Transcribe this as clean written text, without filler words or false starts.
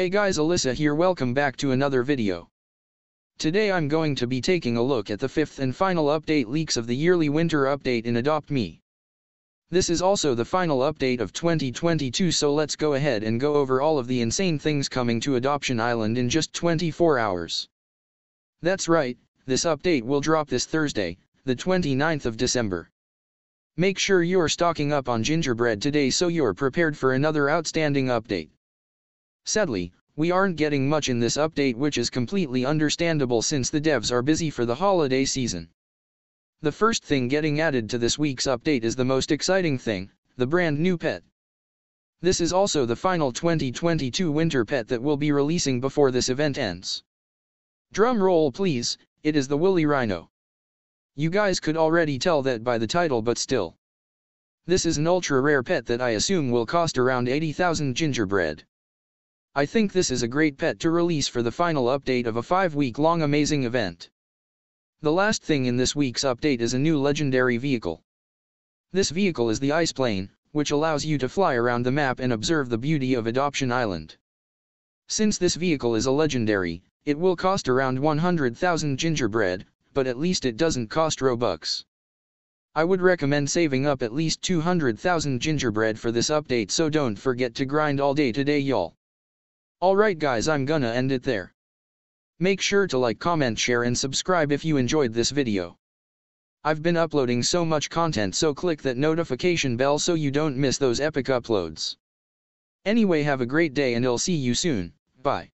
Hey guys, Alyssa here, welcome back to another video. Today I'm going to be taking a look at the 5th and final update leaks of the yearly winter update in Adopt Me. This is also the final update of 2022, so let's go ahead and go over all of the insane things coming to Adoption Island in just 24 hours. That's right, this update will drop this Thursday, the 29th of December. Make sure you're stocking up on gingerbread today so you're prepared for another outstanding update. Sadly, we aren't getting much in this update, which is completely understandable since the devs are busy for the holiday season. The first thing getting added to this week's update is the most exciting thing, the brand new pet. This is also the final 2022 winter pet that we'll be releasing before this event ends. Drum roll please, it is the woolly rhino. You guys could already tell that by the title, but still. This is an ultra rare pet that I assume will cost around 80,000 gingerbread. I think this is a great pet to release for the final update of a 5-week-long amazing event. The last thing in this week's update is a new legendary vehicle. This vehicle is the ice plane, which allows you to fly around the map and observe the beauty of Adoption Island. Since this vehicle is a legendary, it will cost around 100,000 gingerbread, but at least it doesn't cost Robux. I would recommend saving up at least 200,000 gingerbread for this update, so don't forget to grind all day today, y'all. Alright guys, I'm gonna end it there. Make sure to like, comment, share and subscribe if you enjoyed this video. I've been uploading so much content, so click that notification bell so you don't miss those epic uploads. Anyway, have a great day and I'll see you soon, bye.